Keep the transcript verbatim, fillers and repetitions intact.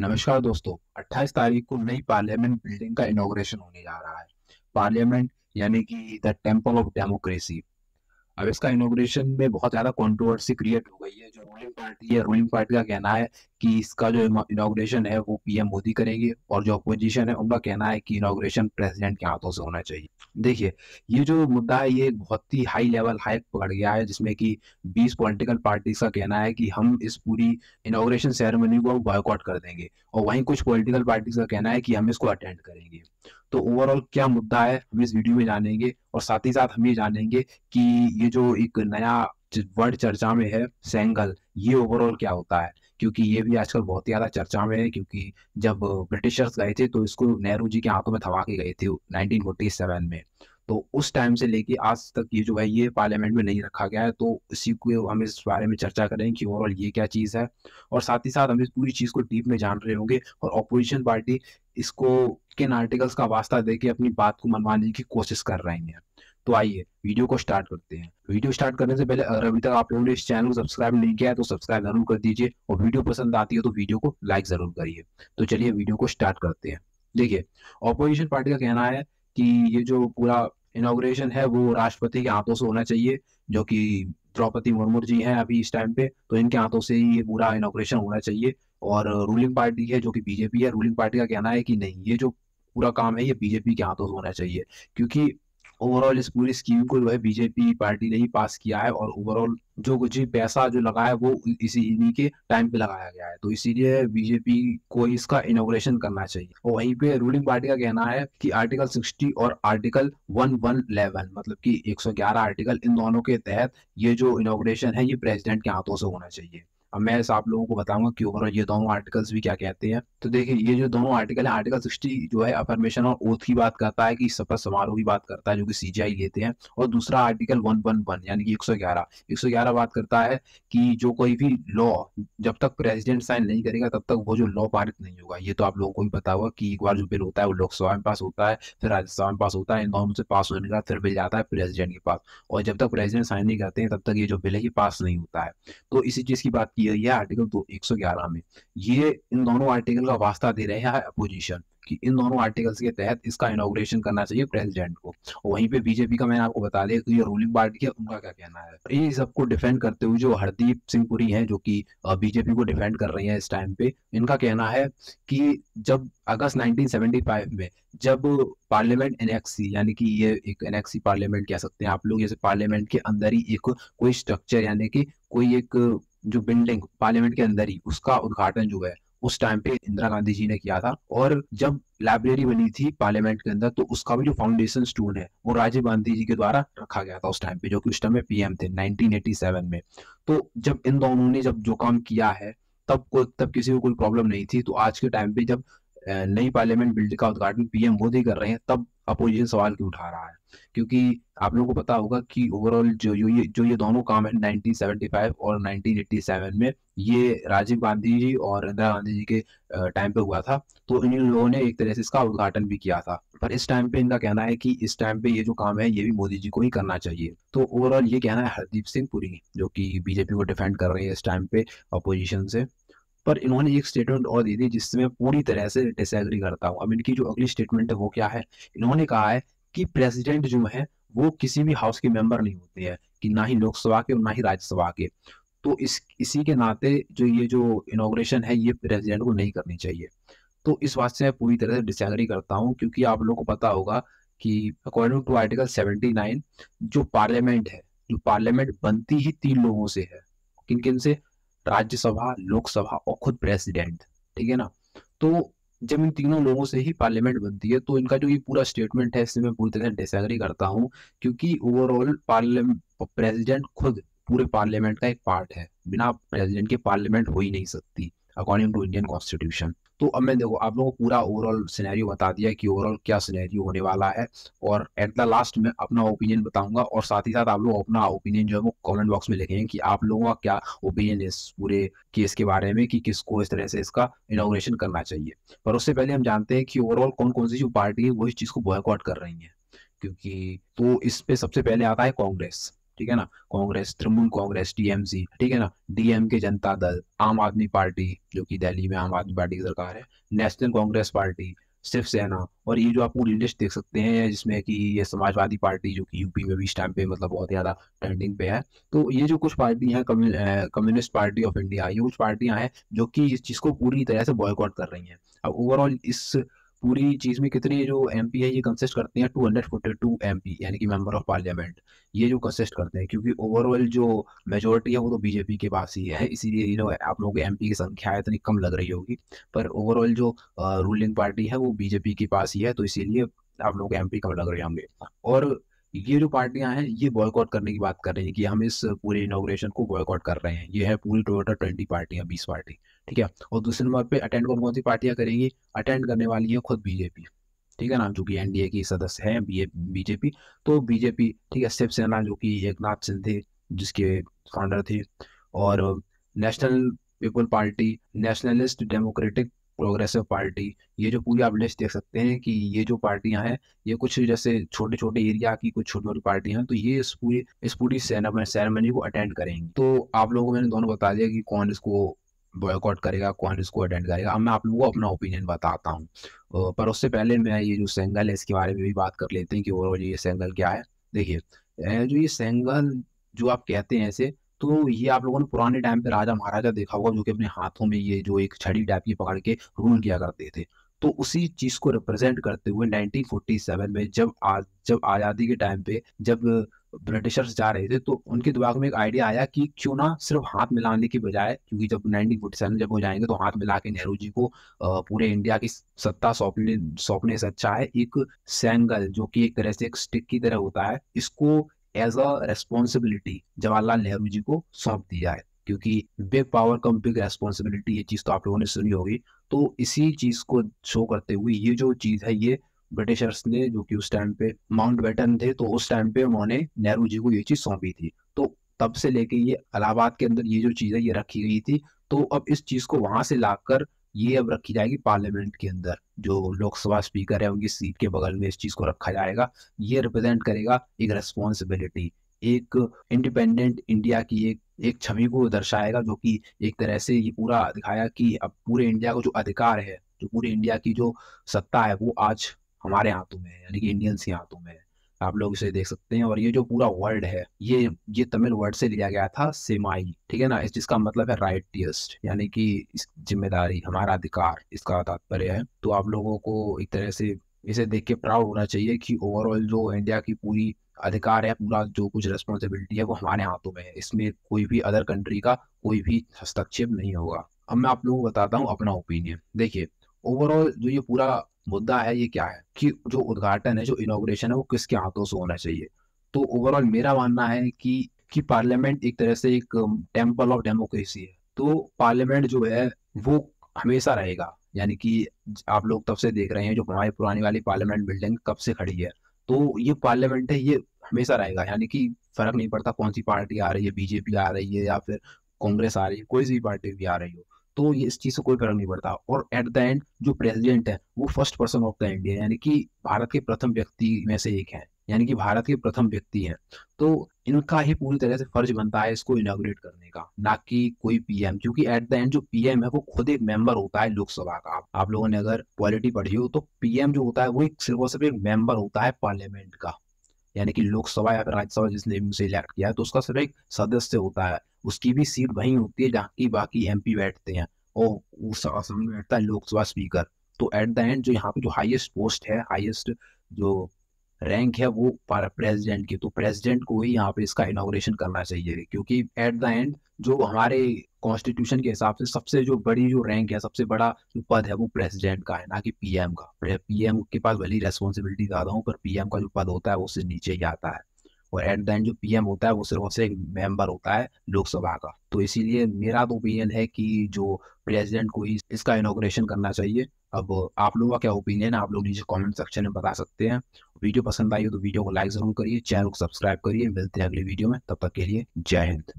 नमस्कार दोस्तों, अट्ठाईस तारीख को नई पार्लियामेंट बिल्डिंग का इनॉग्रेशन होने जा रहा है। पार्लियामेंट यानी कि द टेम्पल ऑफ डेमोक्रेसी। अब इसका इनॉग्रेशन में बहुत ज्यादा कंट्रोवर्सी क्रिएट हो गई है। जो रूलिंग पार्टी है, रूलिंग पार्टी का कहना है कि इसका जो इनॉग्रेशन है वो पीएम मोदी करेंगे, और जो अपोजिशन है उनका कहना है कि इनॉग्रेशन प्रेसिडेंट के हाथों से होना चाहिए। देखिए, ये जो मुद्दा है ये बहुत ही हाई लेवल हाइक पकड़ गया है, जिसमें कि बीस पॉलिटिकल पार्टीज का कहना है कि हम इस पूरी इनॉग्रेशन सेरेमनी को बॉयकॉट कर देंगे, और वहीं कुछ पॉलिटिकल पार्टीज का कहना है कि हम इसको अटेंड करेंगे। तो ओवरऑल क्या मुद्दा है हम इस वीडियो में जानेंगे, और साथ ही साथ हम ये जानेंगे कि ये जो एक नया वर्ड चर्चा में है सेंगोल, ये ओवरऑल क्या होता है, क्योंकि ये भी आजकल बहुत ही ज्यादा चर्चा में है। क्योंकि जब ब्रिटिशर्स गए थे तो इसको नेहरू जी के हाथों में थमा के गए थे नाइनटीन फोर्टी सेवन में, तो उस टाइम से लेके आज तक ये जो है ये पार्लियामेंट में नहीं रखा गया है। तो इसी को हम इस बारे में चर्चा करेंगे कि ओवरऑल ये क्या चीज़ है, और साथ ही साथ हम इस पूरी चीज़ को डीप में जान रहे होंगे, और ऑपोजिशन पार्टी इसको किन आर्टिकल्स का वास्ता देके अपनी बात को मनवाने की कोशिश कर रही है। तो आइए वीडियो को स्टार्ट करते हैं। वीडियो स्टार्ट करने से पहले अगर अभी तक आप लोगों ने इस चैनल को सब्सक्राइब नहीं किया है तो सब्सक्राइब जरूर कर दीजिए, और वीडियो पसंद आती है तो वीडियो को लाइक जरूर करिए। तो चलिए वीडियो को स्टार्ट करते हैं। देखिए, ऑपोजिशन पार्टी का कहना है कि ये जो पूरा इनॉग्रेशन है वो राष्ट्रपति के हाथों से होना चाहिए, जो कि द्रौपदी मुर्मू जी हैं अभी इस टाइम पे, तो इनके हाथों से ही ये पूरा इनॉग्रेशन होना चाहिए। और रूलिंग पार्टी है जो कि बीजेपी है, रूलिंग पार्टी का कहना है कि नहीं, ये जो पूरा काम है ये बीजेपी के हाथों से होना चाहिए, क्योंकि ओवरऑल इस पूरी स्कीम को जो है बीजेपी पार्टी ने ही पास किया है, और ओवरऑल जो कुछ पैसा जो लगा है वो इसी इन्हीं के टाइम पे लगाया गया है, तो इसीलिए बीजेपी को इसका इनॉग्रेशन करना चाहिए। और वहीं पे रूलिंग पार्टी का कहना है कि आर्टिकल साठ और आर्टिकल एक सौ ग्यारह, मतलब कि एक सौ ग्यारह आर्टिकल, इन दोनों के तहत ये जो इनॉग्रेशन है ये प्रेसिडेंट के हाथों से होना चाहिए। अब मैं आप लोगों को बताऊंगा कि ओवरऑल ये दोनों आर्टिकल्स भी क्या कहते हैं। तो देखिए, ये जो दोनों आर्टिकल है, आर्टिकल साठ जो है अफर्मेशन और ओथ की बात करता है, कि शपथ समारोह की बात करता है जो कि सीजीआई लेते हैं, और दूसरा आर्टिकल एक सौ ग्यारह यानी कि एक सौ ग्यारह बात करता है कि जो कोई भी लॉ जब तक प्रेसिडेंट साइन नहीं करेगा तब तक वो जो लॉ पारित नहीं होगा। ये तो आप लोगों को भी पता होगा कि एक बार जो बिल होता है वो लोकसभा में पास होता है, फिर राज्यसभा में पास होता है, इन दोनों से पास होने का फिर बिल जाता है प्रेसिडेंट के पास, और जब तक प्रेसिडेंट साइन नहीं करते हैं तब तक ये जो बिल है ये पास नहीं होता है। तो इसी चीज की बात यह आर्टिकल दो एक सौ ग्यारह में ये इन दोनों आर्टिकल का वास्ता दे रहे हैं अपोजिशन, कि इन दोनों आर्टिकल्स के तहत इसका इनॉग्रेशन करना चाहिए प्रेसिडेंट को। वहीं पे बीजेपी का मैंने आपको बता दिया कि ये रूलिंग पार्टी है, उनका क्या कहना है। ये सबको डिफेंड करते हुए जो हरदीप सिंह पुरी हैं, जो कि बीजेपी को डिफेंड कर रही हैं इस टाइम पे, इनका कहना है कि जब अगस्त नाइनटीन सेवेंटी फाइव में जब पार्लियामेंट एनेक्सी, यानी कि ये एक एनेक्सी पार्लियामेंट कह सकते हैं आप लोग, जैसे पार्लियामेंट के अंदर ही एक कोई स्ट्रक्चर यानी कि कोई एक जो बिल्डिंग पार्लियामेंट के अंदर ही उसका उद्घाटन जो है उस टाइम पे इंदिरा गांधी जी ने किया था, और जब लाइब्रेरी बनी थी पार्लियामेंट के अंदर तो उसका भी जो फाउंडेशन स्टोन है वो राजीव गांधी जी के द्वारा रखा गया था उस टाइम पे, जो कि उस टाइम पे पीएम थे नाइनटीन एटी सेवन में। तो जब इन दोनों ने जब जो काम किया है तब को तब किसी को कोई प्रॉब्लम नहीं थी। तो आज के टाइम पे जब नई पार्लियामेंट बिल्डिंग का उद्घाटन पीएम मोदी कर रहे हैं तब अपोजिशन सवाल क्यों उठा रहा है, क्योंकि आप लोगों को पता होगा कि ओवरऑल जो ये जो ये दोनों काम है नाइनटीन सेवेंटी फाइव और नाइनटीन एटी सेवन में ये राजीव गांधी जी और इंदिरा गांधी जी के टाइम पे हुआ था, तो इन लोगों ने एक तरह से इसका उद्घाटन भी किया था। पर इस टाइम पे इनका कहना है कि इस टाइम पे ये जो काम है ये भी मोदी जी को ही करना चाहिए। तो ओवरऑल ये कहना है हरदीप सिंह पुरी, जो कि बीजेपी को डिफेंड कर रही है इस टाइम पे अपोजिशन से। पर इन्होंने एक स्टेटमेंट और दी थी जिससे मैं पूरी तरह से डिसएग्री करता हूँ। अब इनकी जो अगली स्टेटमेंट है वो क्या है, इन्होंने कहा है कि प्रेसिडेंट जो है वो किसी भी हाउस के मेंबर नहीं होते हैं, कि ना ही लोकसभा के और ना ही राज्यसभा के, तो इस इसी के नाते जो ये जो इनॉग्रेशन है ये प्रेसिडेंट को नहीं करनी चाहिए। तो इस बात से मैं पूरी तरह से डिसएग्री करता हूँ, क्योंकि आप लोगों को पता होगा कि according to article seventy nine जो पार्लियामेंट है, जो पार्लियामेंट बनती ही तीन लोगों से है, किन किन से, राज्यसभा, लोकसभा और खुद प्रेसिडेंट, ठीक है ना। तो जब इन तीनों लोगों से ही पार्लियामेंट बनती है तो इनका जो ये पूरा स्टेटमेंट है इससे मैं पूरी तरह डिसएग्री करता हूँ, क्योंकि ओवरऑल पार्लियामेंट प्रेसिडेंट खुद पूरे पार्लियामेंट का एक पार्ट है, बिना प्रेसिडेंट के पार्लियामेंट हो ही नहीं सकती अकॉर्डिंग टू इंडियन कॉन्स्टिट्यूशन। तो अब मैं देखो आप लोगों को पूरा ओवरऑल सिनेरियो बता दिया कि ओवरऑल क्या सिनेरियो होने वाला है, और एट द लास्ट मैं अपना ओपिनियन बताऊंगा, और साथ ही साथ आप लोग अपना ओपिनियन जो है वो कमेंट बॉक्स में लिखेंगे कि आप लोगों का क्या ओपिनियन है इस पूरे केस के बारे में, कि किसको इस तरह से इसका इनॉग्रेशन करना चाहिए। पर उससे पहले हम जानते हैं कि ओवरऑल कौन कौन सी जो पार्टी है वो इस चीज़ को बॉयकॉट कर रही है, क्योंकि तो इस पर सबसे पहले आता है कांग्रेस, ठीक है ना, कांग्रेस, तृणमूल कांग्रेस, टीएमसी, ठीक है ना, डीएमके, जनता दल, आम आदमी पार्टी जो कि दिल्ली में आम आदमी पार्टी की सरकार है, नेशनल कांग्रेस पार्टी, शिवसेना, और ये जो आप पूरी लिस्ट देख सकते हैं जिसमें कि ये समाजवादी पार्टी जो कि यूपी में भी इस टाइम पे मतलब बहुत ज्यादा ट्रेंडिंग पे है। तो ये जो कुछ पार्टी हैं, कम्युनिस्ट पार्टी ऑफ इंडिया, ये कुछ पार्टियां हैं जो कि इस चीज को पूरी तरह से बॉयकॉट कर रही हैं। अब ओवरऑल इस पूरी चीज में कितने जो एमपी है ये कंसिस्ट करते हैं दो सौ बयालीस एमपी, यानी कि मेंबर ऑफ पार्लियामेंट, ये जो कंसिस्ट करते हैं, क्योंकि ओवरऑल जो मेजोरिटी है वो तो बीजेपी के पास ही है, इसीलिए यू नो आप लोगों के एमपी की संख्या इतनी कम लग रही होगी, पर ओवरऑल जो रूलिंग पार्टी है वो बीजेपी के पास ही है, तो इसीलिए आप लोगों के एमपी कम लग रहे होंगे। और ये जो पार्टियां हैं ये बॉयकॉट करने की बात कर रही है कि हम इस पूरे इनॉग्रेशन को बॉयकॉट कर रहे हैं। ये है पूरी टोटल ट्वेंटी पार्टियां, बीस पार्टी, ठीक है। और दूसरे नंबर पे अटेंड कौन कौन सी पार्टियां करेंगी, अटेंड करने वाली है खुद बीजेपी, ठीक है ना, जो कि एनडीए की सदस्य है बीजेपी, तो बीजेपी, ठीक है, शिवसेना जो कि एकनाथ शिंदे जिसके फाउंडर थे, और national people party, nationalist democratic progressive party, ये जो पूरी आप लिस्ट देख सकते हैं कि ये जो पार्टियां हैं ये कुछ जैसे छोटे छोटे एरिया की कुछ छोटी छोटी पार्टियां हैं, तो ये इस पूरी इस पूरी सेरेमनी को अटेंड करेंगी। तो आप लोगों को मैंने दोनों बता दिया कि कौन इसको बॉयकॉट करेगा, कौन इसको अटेंड करेगा। अब मैं आप लोगों को अपना ओपिनियन बताता हूँ, पर उससे पहले मैं ये जो सेंगल है इसके बारे में भी बात कर लेते हैं कि ओवरऑल ये सेंगल क्या है। देखिए जो ये सेंगल जो आप कहते हैं ऐसे, तो ये आप लोगों ने पुराने टाइम पे राजा महाराजा देखा होगा जो कि अपने हाथों में ये जो एक छड़ी टाइप की पकड़ के रूल किया करते थे, तो उसी चीज को रिप्रेजेंट करते हुए नाइनटीन फोर्टी सेवन में जब आज जब आजादी के टाइम पे जब ब्रिटिशर्स जा रहे थे, तो उनके दिमाग में एक आइडिया आया कि क्यों ना सिर्फ हाथ मिलाने के बजाय, क्योंकि जब नाइनटीन फोर्टी सेवन जब हो जाएंगे तो हाथ मिला के नेहरू जी को पूरे इंडिया की सत्ता सौंपने सौंपने से अच्छा है एक सेंगल जो कि एक तरह से एक स्टिक की तरह होता है, इसको as a responsibility Jawaharlal Nehru ji को सौंप दिया है, क्योंकि big power come big responsibility, ये चीज तो आप लोगों ने सुनी होगी। तो इसी चीज को शो करते हुए ये जो चीज है ये ब्रिटिशर्स ने, जो कि उस टाइम पे माउंट बैटन थे, तो उस टाइम पे उन्होंने नेहरू जी को ये चीज सौंपी थी, तो तब से लेके ये इलाहाबाद के अंदर ये जो चीज है ये रखी गई थी। तो अब इस चीज को वहां से लाकर ये अब रखी जाएगी पार्लियामेंट के अंदर, जो लोकसभा स्पीकर है उनकी सीट के बगल में इस चीज को रखा जाएगा। ये रिप्रेजेंट करेगा एक रेस्पॉन्सिबिलिटी, एक इंडिपेंडेंट इंडिया की एक एक छवि को दर्शाएगा, जो कि एक तरह से ये पूरा दिखाया कि अब पूरे इंडिया को जो अधिकार है, जो पूरे इंडिया की जो सत्ता है वो आज हमारे हाथों में है, यानी कि इंडियंस के हाथों में है। आप लोग इसे देख सकते हैं। और ये जो पूरा वर्ड है ये ये तमिल वर्ड से लिया गया था सेमाई, ठीक है ना, जिसका मतलब है राइटियस्ट, यानी कि जिम्मेदारी, हमारा अधिकार, इसका तात्पर्य है। तो आप लोगों को एक तरह से इसे देख के प्राउड होना चाहिए कि ओवरऑल जो इंडिया की पूरी अधिकार है, पूरा जो कुछ रेस्पॉन्सिबिलिटी है वो हमारे हाथों में है, इसमें कोई भी अदर कंट्री का कोई भी हस्तक्षेप नहीं होगा। अब मैं आप लोगों को बताता हूँ अपना ओपिनियन। देखिए ओवरऑल जो ये पूरा मुद्दा है ये क्या है कि जो उद्घाटन है, जो इनॉग्रेशन है, वो किसके हाथों से होना चाहिए। तो ओवरऑल मेरा मानना है कि कि पार्लियामेंट एक तरह से एक टेम्पल ऑफ डेमोक्रेसी है, तो पार्लियामेंट जो है वो हमेशा रहेगा, यानी कि आप लोग तब से देख रहे हैं जो हमारी पुरानी वाली पार्लियामेंट बिल्डिंग कब से खड़ी है, तो ये पार्लियामेंट है, ये हमेशा रहेगा, यानी कि फर्क नहीं पड़ता कौन सी पार्टी आ रही है, बीजेपी आ रही है या फिर कांग्रेस आ रही है, कोई सी पार्टी भी आ रही हो, तो ये इस चीज से कोई फर्क नहीं पड़ता। और एट द एंड जो प्रेसिडेंट है वो first person of the India, यानी कि भारत के प्रथम व्यक्ति में से एक है, यानी कि भारत के प्रथम व्यक्ति हैं, तो इनका ही पूरी तरह से फर्ज बनता है इसको इनॉग्रेट करने का, ना कि कोई पीएम, क्योंकि एट द एंड जो पीएम है वो खुद एक मेंबर होता है लोकसभा का। आप लोगों ने अगर पॉलिटी पढ़ी हो तो पीएम जो होता है वो सिर्फ और सिर्फ एक मेंबर होता है पार्लियामेंट का, यानी कि लोकसभा या फिर राज्यसभा जिसने उसे इलेक्ट किया है, तो उसका सिर्फ एक सदस्य होता है, उसकी भी सीट वहीं होती है जहाँ की बाकी एमपी बैठते हैं, और उस असम में बैठता है लोकसभा स्पीकर। तो एट द एंड जो यहाँ पे जो हाईएस्ट पोस्ट है, हाईएस्ट जो रैंक है वो प्रेसिडेंट की, तो प्रेसिडेंट को ही यहाँ पे इसका इनॉग्रेशन करना चाहिए, क्योंकि एट द एंड जो हमारे कॉन्स्टिट्यूशन के हिसाब से सबसे जो बड़ी जो रैंक है, सबसे बड़ा जो पद है वो प्रेसिडेंट का है, ना कि पीएम का। पीएम के पास भली रेस्पॉन्सिबिलिटी ज्यादा हो, पर पीएम का जो पद होता है वो उससे नीचे ही आता है, और एट द एंड जो पीएम होता है वो सिर्फ और सिर्फ एक मेंबर होता है लोकसभा का। तो इसीलिए मेरा तो ओपिनियन है कि जो प्रेसिडेंट को ही इसका इनॉग्रेशन करना चाहिए। अब आप लोगों का क्या ओपिनियन है आप लोग नीचे कमेंट सेक्शन में बता सकते हैं। वीडियो पसंद आई हो तो वीडियो को लाइक जरूर करिए, चैनल को सब्सक्राइब करिए। मिलते हैं अगले वीडियो में, तब तक के लिए जय हिंद।